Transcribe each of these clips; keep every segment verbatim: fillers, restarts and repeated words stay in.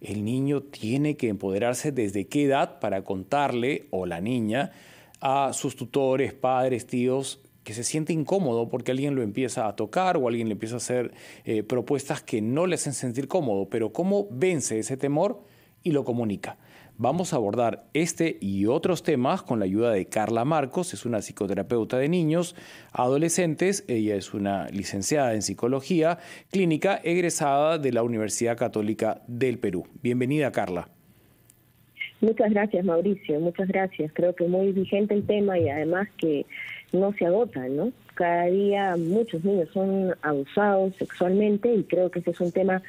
El niño tiene que empoderarse desde qué edad para contarle, o la niña, a sus tutores, padres, tíos, que se siente incómodo porque alguien lo empieza a tocar o alguien le empieza a hacer eh, propuestas que no le hacen sentir cómodo. Pero ¿cómo vence ese temor y lo comunica? Vamos a abordar este y otros temas con la ayuda de Carla Marcos. Es una psicoterapeuta de niños, adolescentes. Ella es una licenciada en psicología clínica egresada de la Universidad Católica del Perú. Bienvenida, Carla. Muchas gracias, Mauricio. Muchas gracias. Creo que muy vigente el tema y además que no se agotan, ¿no? Cada día muchos niños son abusados sexualmente y creo que ese es un tema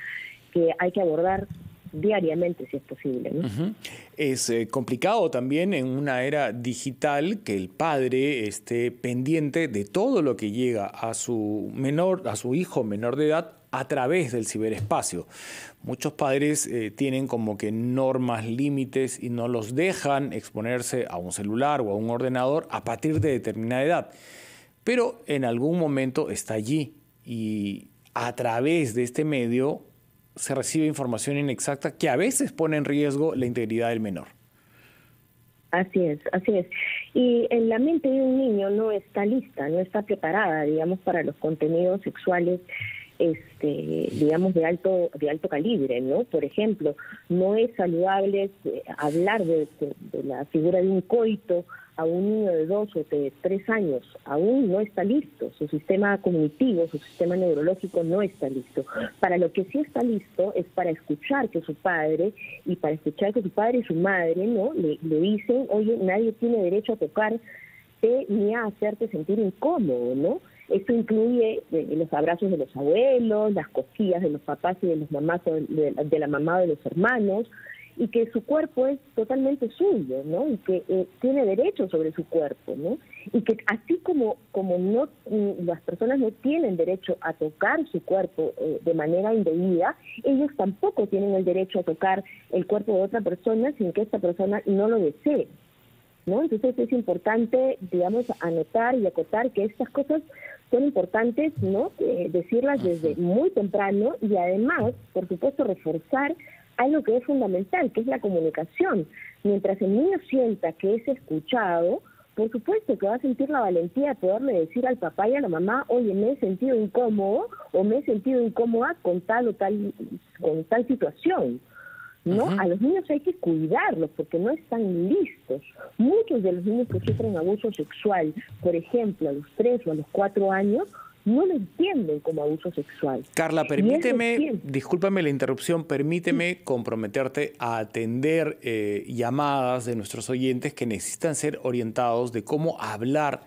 que hay que abordar diariamente, si es posible, ¿no? Uh-huh. Es eh, complicado también en una era digital que el padre esté pendiente de todo lo que llega a su menor, a su hijo menor de edad, a través del ciberespacio. Muchos padres eh, tienen como que normas, límites y no los dejan exponerse a un celular o a un ordenador a partir de determinada edad. Pero en algún momento está allí y a través de este medio se recibe información inexacta que a veces pone en riesgo la integridad del menor. Así es, así es. Y en la mente de un niño no está lista, no está preparada, digamos, para los contenidos sexuales Este, digamos, de alto de alto calibre, ¿no? Por ejemplo, no es saludable hablar de, de, de la figura de un coito a un niño de dos o de tres años. Aún no está listo, su sistema cognitivo, su sistema neurológico no está listo. Para lo que sí está listo es para escuchar que su padre, y para escuchar que su padre y su madre, ¿no?, le, le dicen, oye, nadie tiene derecho a tocarte ni a hacerte sentir incómodo, ¿no? Esto incluye los abrazos de los abuelos, las cosquillas de los papás y de las mamás, de la mamá o de los hermanos, y que su cuerpo es totalmente suyo, ¿no? Y que eh, tiene derecho sobre su cuerpo, ¿no? Y que así como como no las personas no tienen derecho a tocar su cuerpo eh, de manera indebida, ellos tampoco tienen el derecho a tocar el cuerpo de otra persona sin que esta persona no lo desee, ¿no? Entonces es importante, digamos, anotar y acotar que estas cosas son importantes, ¿no?, eh, decirlas desde muy temprano y además, por supuesto, reforzar algo que es fundamental, que es la comunicación. Mientras el niño sienta que es escuchado, por supuesto que va a sentir la valentía de poderle decir al papá y a la mamá, oye, me he sentido incómodo o me he sentido incómoda con tal o tal, con tal situación, ¿no? Uh-huh. A los niños hay que cuidarlos porque no están listos. Muchos de los niños que sufren abuso sexual, por ejemplo, a los tres o a los cuatro años, no lo entienden como abuso sexual. Carla, permíteme, discúlpame la interrupción, permíteme sí. comprometerte a atender eh, llamadas de nuestros oyentes que necesitan ser orientados de cómo hablar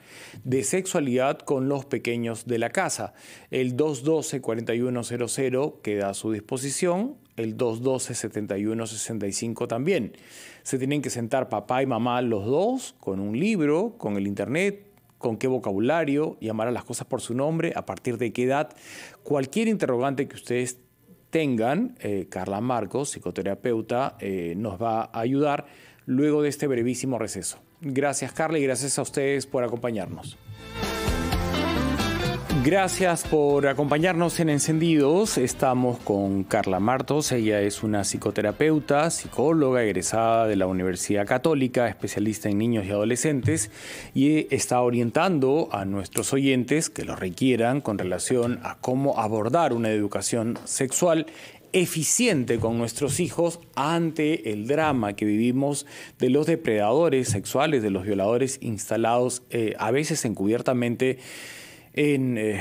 de sexualidad con los pequeños de la casa. El dos uno dos, cuatro uno cero cero queda a su disposición, el dos uno dos, siete uno seis cinco también. Se tienen que sentar papá y mamá los dos con un libro, con el internet, con qué vocabulario, llamar a las cosas por su nombre, a partir de qué edad. Cualquier interrogante que ustedes tengan, eh, Carla Marcos, psicoterapeuta, eh, nos va a ayudar luego de este brevísimo receso. Gracias, Carla, y gracias a ustedes por acompañarnos. Gracias por acompañarnos en Encendidos. Estamos con Carla Marcos. Ella es una psicoterapeuta, psicóloga egresada de la Universidad Católica, especialista en niños y adolescentes, y está orientando a nuestros oyentes que lo requieran con relación a cómo abordar una educación sexual eficiente con nuestros hijos ante el drama que vivimos de los depredadores sexuales, de los violadores instalados eh, a veces encubiertamente en eh,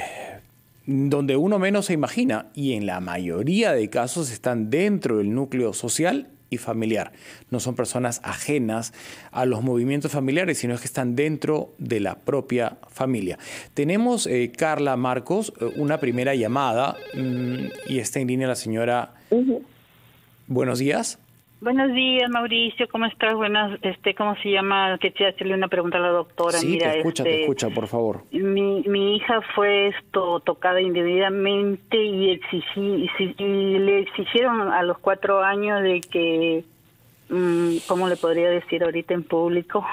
donde uno menos se imagina, y en la mayoría de casos están dentro del núcleo social y familiar. No son personas ajenas a los movimientos familiares, sino es que están dentro de la propia familia. Tenemos, eh, Carla Marcos, una primera llamada, mmm, y está en línea la señora. Uh-huh. Buenos días. Buenos días, Mauricio, ¿cómo estás? Buenas, este, ¿cómo se llama? Quería hacerle una pregunta a la doctora. Sí, mira, te escucha, este, te escucha, por favor. Mi, mi hija fue esto tocada indebidamente y, exigí, y le exigieron a los cuatro años de que, ¿cómo le podría decir ahorita en público?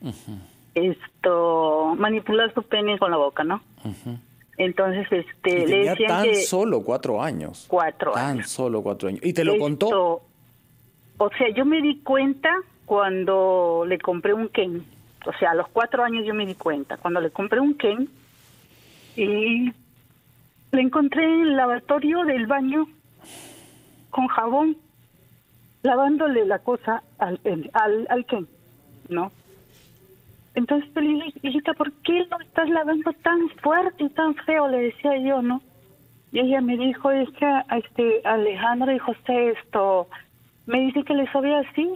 Uh-huh. Esto, manipular su pene con la boca, ¿no? Uh-huh. Entonces, este, le decían tan que... solo cuatro años. Cuatro tan años. Tan solo cuatro años. ¿Y te lo Esto, contó? O sea, yo me di cuenta cuando le compré un Ken. O sea, a los cuatro años yo me di cuenta. Cuando le compré un Ken y le encontré en el lavatorio del baño con jabón, lavándole la cosa al, al, al Ken, ¿no? Entonces yo le dije, hijita, ¿por qué lo estás lavando tan fuerte y tan feo? Le decía yo, ¿no? Y ella me dijo, es que este, Alejandro y José, esto, me dice que le sobe así,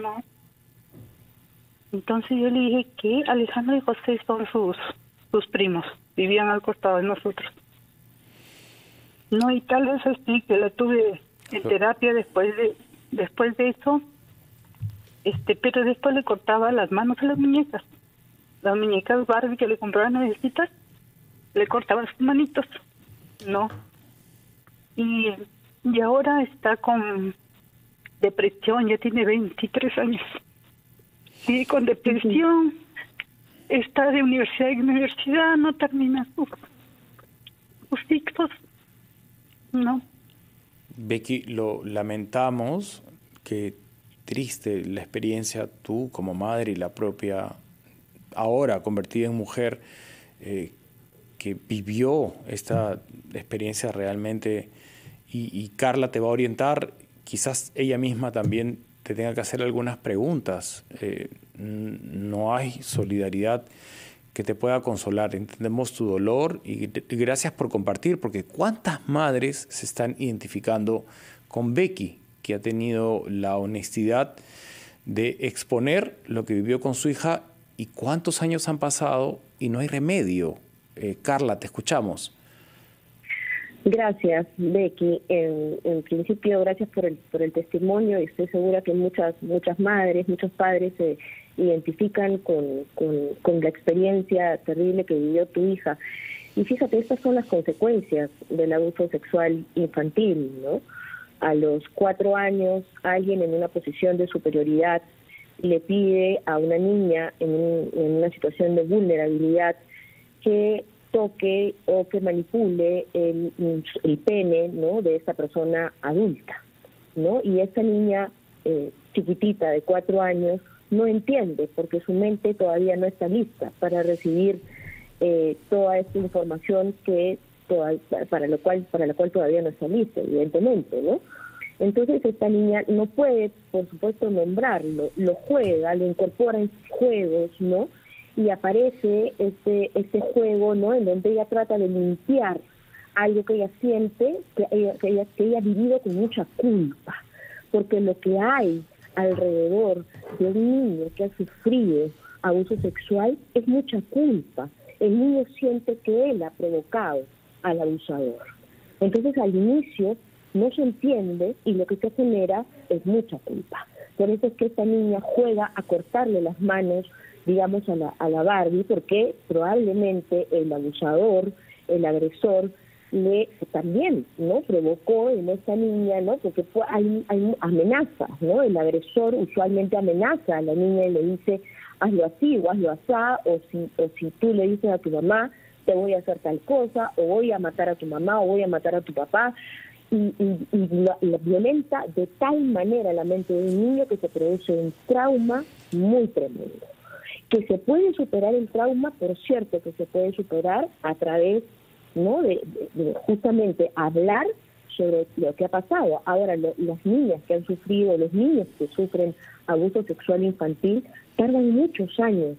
¿no? Entonces yo le dije que Alejandro y José son sus, sus primos, vivían al costado de nosotros. No, y tal vez así, que la tuve en terapia después de, después de eso. Este, pero después le cortaba las manos a las muñecas. Las muñecas Barbie que le compraban a visitas, le cortaba sus manitos, ¿no? Y, y ahora está con depresión, ya tiene veintitrés años. Sí, con depresión, está de universidad en universidad, no termina sus, sus ciclos, ¿no? Becky, lo lamentamos que... Triste la experiencia, tú como madre y la propia, ahora convertida en mujer, eh, que vivió esta experiencia realmente. Y, y Carla te va a orientar, quizás ella misma también te tenga que hacer algunas preguntas. Eh, no hay solidaridad que te pueda consolar. Entendemos tu dolor y gracias por compartir, porque ¿cuántas madres se están identificando con Becky? Que ha tenido la honestidad de exponer lo que vivió con su hija y cuántos años han pasado y no hay remedio. Eh, Carla, te escuchamos. Gracias, Becky. En, en principio, gracias por el, por el testimonio. Estoy segura que muchas muchas madres, muchos padres se identifican con, con, con la experiencia terrible que vivió tu hija. Y fíjate, estas son las consecuencias del abuso sexual infantil, ¿no? A los cuatro años, alguien en una posición de superioridad le pide a una niña en, un, en una situación de vulnerabilidad que toque o que manipule el, el pene, ¿no?, de esta persona adulta, ¿no? Y esta niña eh, chiquitita de cuatro años no entiende porque su mente todavía no está lista para recibir eh, toda esta información que Toda, para lo cual para la cual todavía no está lista, evidentemente, ¿no? Entonces esta niña no puede, por supuesto, nombrarlo, lo juega, lo incorpora en juegos, ¿no? Y aparece este este juego, ¿no?, en donde ella trata de limpiar algo que ella siente, que ella, que ella, que ella ha vivido con mucha culpa, porque lo que hay alrededor de un niño que ha sufrido abuso sexual es mucha culpa. El niño siente que él ha provocado al abusador. Entonces, al inicio no se entiende y lo que se genera es mucha culpa. Por eso es que esta niña juega a cortarle las manos, digamos, a la, a la Barbie, porque probablemente el abusador, el agresor, le también, ¿no?, provocó en esta niña, ¿no?, porque fue, hay, hay amenazas, ¿no? El agresor usualmente amenaza a la niña y le dice, hazlo así o hazlo asá, o si, o si tú le dices a tu mamá, te voy a hacer tal cosa, o voy a matar a tu mamá, o voy a matar a tu papá, y, y, y la, la violenta de tal manera la mente de un niño que se produce un trauma muy tremendo. Que se puede superar el trauma, por cierto, que se puede superar a través, ¿no?, de, de, de justamente hablar sobre lo que ha pasado. Ahora, lo, las niñas que han sufrido, los niños que sufren abuso sexual infantil, tardan muchos años,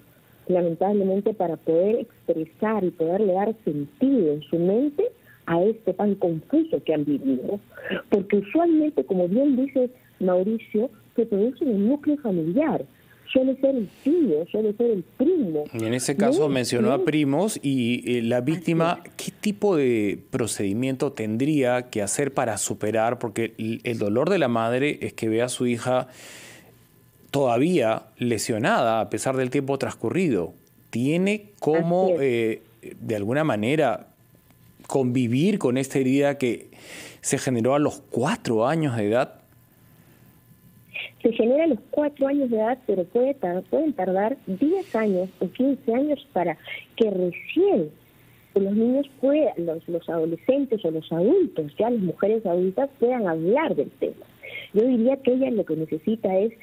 lamentablemente, para poder expresar y poderle dar sentido en su mente a este tan confuso que han vivido. Porque usualmente, como bien dice Mauricio, se produce en el núcleo familiar. Suele ser el tío, suele ser el primo. Y en ese caso, ¿no?, mencionó a primos y eh, la víctima, ¿qué tipo de procedimiento tendría que hacer para superar? Porque el, el dolor de la madre es que vea a su hija todavía lesionada a pesar del tiempo transcurrido. ¿Tiene cómo, eh, de alguna manera, convivir con esta herida que se generó a los cuatro años de edad? Se genera a los cuatro años de edad, pero puede tardar, pueden tardar diez años o quince años para que recién que los niños puedan, los, los adolescentes o los adultos, ya las mujeres adultas, puedan hablar del tema. Yo diría que ella lo que necesita es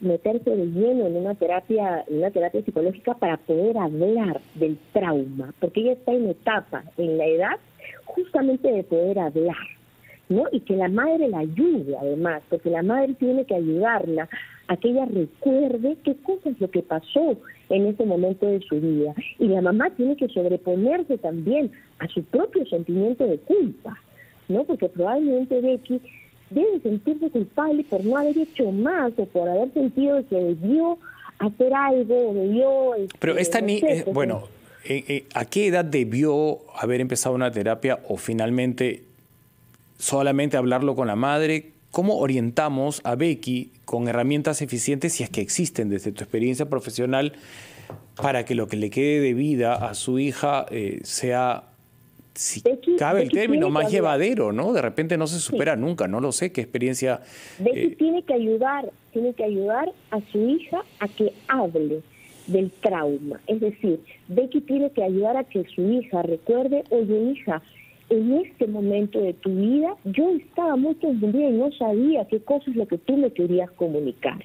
meterse de lleno en una terapia, en una terapia psicológica para poder hablar del trauma, porque ella está en etapa, en la edad, justamente de poder hablar, ¿no? Y que la madre la ayude además, porque la madre tiene que ayudarla a que ella recuerde qué cosa es lo que pasó en ese momento de su vida. Y la mamá tiene que sobreponerse también a su propio sentimiento de culpa, ¿no? Porque probablemente Becky debe sentirse culpable por no haber hecho más o por haber sentido que debió hacer algo, debió... Pero esta ni... Eh, bueno, eh, eh, ¿a qué edad debió haber empezado una terapia o finalmente solamente hablarlo con la madre? ¿Cómo orientamos a Becky con herramientas eficientes, si es que existen desde tu experiencia profesional, para que lo que le quede de vida a su hija eh, sea... Si Becky, cabe el Becky término, más llevadero, ¿no? De repente no se supera sí. nunca, no lo sé, qué experiencia... Becky eh... tiene que ayudar, tiene que ayudar a su hija a que hable del trauma. Es decir, Becky tiene que ayudar a que su hija recuerde, oye hija, en este momento de tu vida yo estaba muy confundida y no sabía qué cosa es lo que tú me querías comunicar.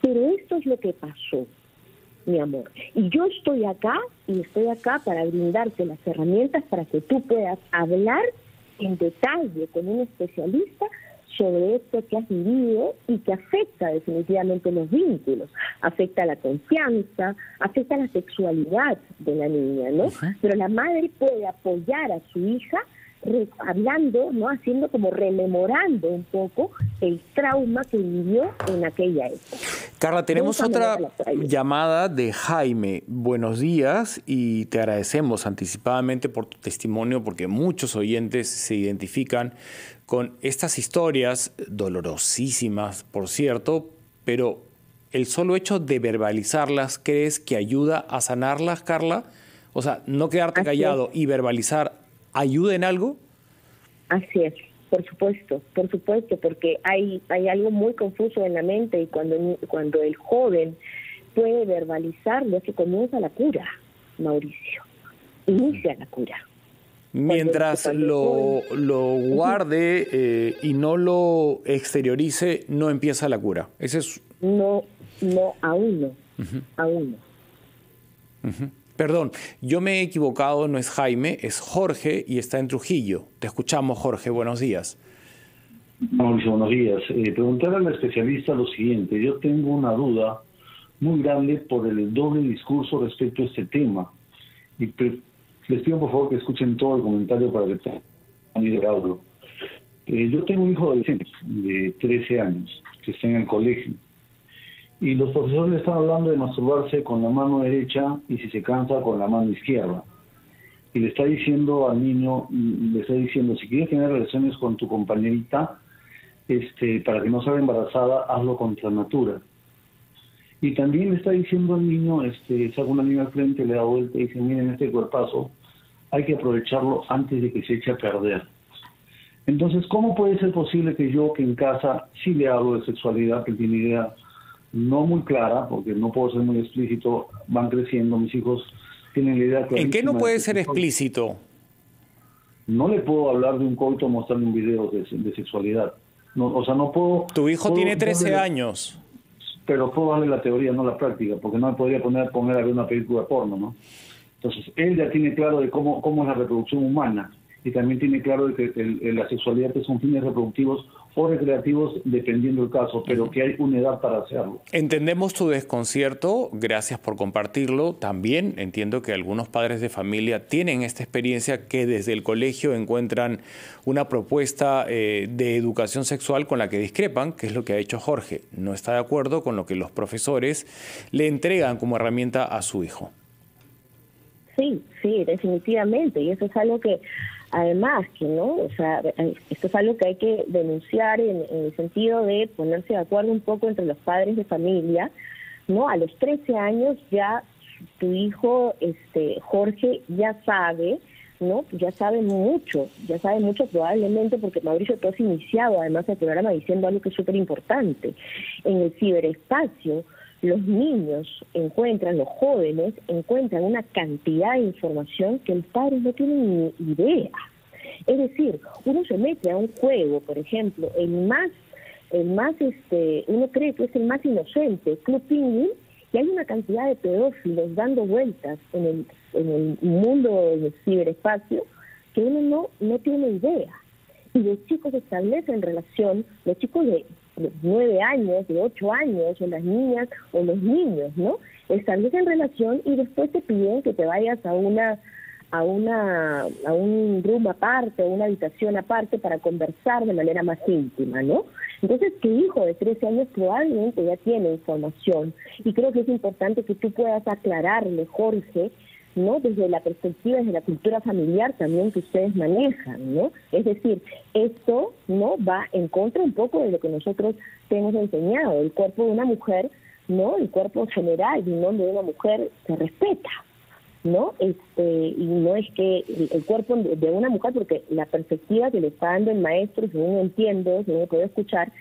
Pero esto es lo que pasó, mi amor, y yo estoy acá y estoy acá para brindarte las herramientas para que tú puedas hablar en detalle con un especialista sobre esto que has vivido y que afecta definitivamente los vínculos, afecta la confianza, afecta la sexualidad de la niña, ¿no? Pero la madre puede apoyar a su hija hablando, ¿no? Haciendo como rememorando un poco el trauma que vivió en aquella época. Carla, tenemos otra llamada de Jaime. Buenos días y te agradecemos anticipadamente por tu testimonio, porque muchos oyentes se identifican con estas historias dolorosísimas, por cierto, pero el solo hecho de verbalizarlas, ¿crees que ayuda a sanarlas, Carla? O sea, no quedarte callado y verbalizar, ¿ayuda en algo? Así es. Por supuesto, por supuesto, porque hay hay algo muy confuso en la mente, y cuando, cuando el joven puede verbalizarlo es que comienza la cura, Mauricio, inicia la cura. Mientras lo, lo guarde eh, y no lo exteriorice, no empieza la cura. ¿Ese es? No, no, aún no, uh-huh. aún no. Uh-huh. Perdón, yo me he equivocado, no es Jaime, es Jorge y está en Trujillo. Te escuchamos, Jorge, buenos días. Mauricio, buenos días. Eh, preguntar al especialista lo siguiente. Yo tengo una duda muy grande por el doble discurso respecto a este tema. Y les pido, por favor, que escuchen todo el comentario para que puedan hablo. Eh, yo tengo un hijo adolescente de trece años que está en el colegio. Y los profesores le están hablando de masturbarse con la mano derecha y si se cansa con la mano izquierda. Y le está diciendo al niño, le está diciendo, si quieres tener relaciones con tu compañerita, este, para que no salga embarazada, hazlo contra natura. Y también le está diciendo al niño, este, saca una niña al frente, le da vuelta y dice, miren este cuerpazo, hay que aprovecharlo antes de que se eche a perder. Entonces, ¿cómo puede ser posible que yo, que en casa sí le hablo de sexualidad, que tiene idea no muy clara, porque no puedo ser muy explícito, van creciendo, mis hijos tienen la idea que... ¿En qué no puede ser explícito? No le puedo hablar de un coito o mostrarle un video de, de sexualidad. No, o sea, no puedo... Tu hijo puedo, tiene trece años. Pero puedo darle la teoría, no la práctica, porque no me podría poner, poner a ver una película porno, ¿no? Entonces, él ya tiene claro de cómo, cómo es la reproducción humana, y también tiene claro de que el, el, la sexualidad que son fines reproductivos o recreativos, dependiendo del caso, pero que hay una edad para hacerlo. Entendemos tu desconcierto, gracias por compartirlo. También entiendo que algunos padres de familia tienen esta experiencia, que desde el colegio encuentran una propuesta eh, de educación sexual con la que discrepan, que es lo que ha hecho Jorge. No está de acuerdo con lo que los profesores le entregan como herramienta a su hijo. Sí, sí, definitivamente, y eso es algo que... Además, que no, o sea, esto es algo que hay que denunciar en, en el sentido de ponerse de acuerdo un poco entre los padres de familia, ¿no? A los trece años ya tu hijo, este, Jorge, ya sabe, ¿no? Ya sabe mucho, ya sabe mucho probablemente, porque Mauricio, tú has iniciado además el programa diciendo algo que es súper importante. En el ciberespacio, los niños encuentran, los jóvenes encuentran una cantidad de información que los padres no tienen ni idea. Es decir, uno se mete a un juego, por ejemplo, el más, el más este, uno cree que es el más inocente, Club Penguin, y hay una cantidad de pedófilos dando vueltas en el, en el mundo del ciberespacio que uno no, no tiene idea. Y los chicos establecen relación, los chicos de nueve años, de ocho años, o las niñas, o los niños, ¿no? Establecen relación y después te piden que te vayas a una, a una, a un room aparte, a una habitación aparte para conversar de manera más íntima, ¿no? Entonces tu hijo de trece años probablemente ya tiene información, y creo que es importante que tú puedas aclararle, Jorge, ¿no? Desde la perspectiva, desde la cultura familiar también que ustedes manejan, ¿no? Es decir, esto no va en contra un poco de lo que nosotros te hemos enseñado. El cuerpo de una mujer, ¿no? El cuerpo general y no de una mujer se respeta, ¿no? Este, y no es que el cuerpo de una mujer, porque la perspectiva que le está dando el maestro, según lo entiendo, según lo puedo escuchar,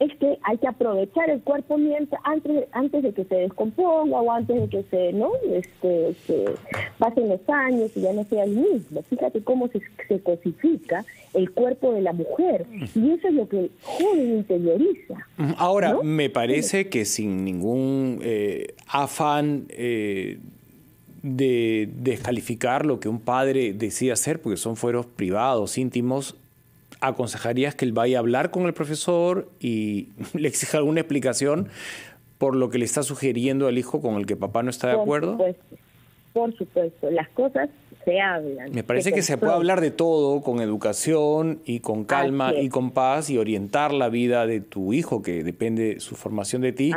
es que hay que aprovechar el cuerpo mientras, antes, antes de que se descomponga o antes de que se, ¿no? este, se pasen los años y ya no sea el mismo. Fíjate cómo se, se cosifica el cuerpo de la mujer, y eso es lo que el joven interioriza. Ahora, ¿no? Me parece que sin ningún eh, afán eh, de descalificar lo que un padre decide hacer, porque son fueros privados, íntimos, ¿aconsejarías que él vaya a hablar con el profesor y le exija alguna explicación por lo que le está sugiriendo al hijo con el que papá no está de acuerdo? Por supuesto, por supuesto. Las cosas se hablan. Me parece que se puede hablar de todo con educación y con calma y con paz, y orientar la vida de tu hijo, que depende su formación de ti,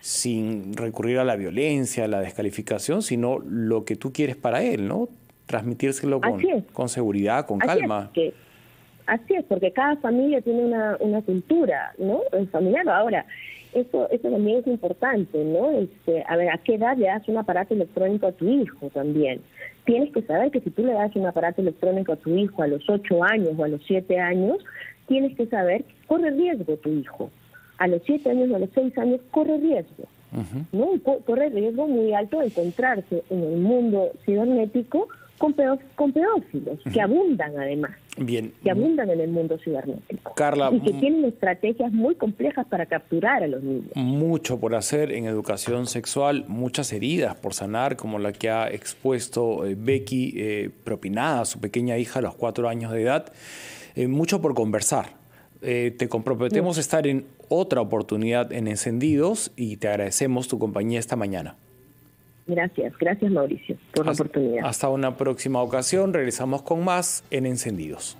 sin recurrir a la violencia, a la descalificación, sino lo que tú quieres para él, ¿no? Transmitírselo con, con seguridad, con calma. Así es que... Así es, porque cada familia tiene una, una cultura, ¿no? Familiar. Ahora, eso, eso también es importante, ¿no? Este, a ver, ¿a qué edad le das un aparato electrónico a tu hijo también? Tienes que saber que si tú le das un aparato electrónico a tu hijo a los ocho años o a los siete años, tienes que saber que corre riesgo tu hijo. A los siete años o a los seis años corre riesgo, ¿no? Corre riesgo muy alto de encontrarse en el mundo cibernético con pedófilos, que abundan además. Bien. Que abundan en el mundo cibernético. Carla, y que tienen estrategias muy complejas para capturar a los niños. Mucho por hacer en educación sexual, muchas heridas por sanar, como la que ha expuesto eh, Becky, eh, propinada a su pequeña hija a los cuatro años de edad. Eh, mucho por conversar. Eh, te comprometemos sí. a estar en otra oportunidad en Encendidos, y te agradecemos tu compañía esta mañana. Gracias, gracias Mauricio por hasta, la oportunidad. Hasta una próxima ocasión, regresamos con más en Encendidos.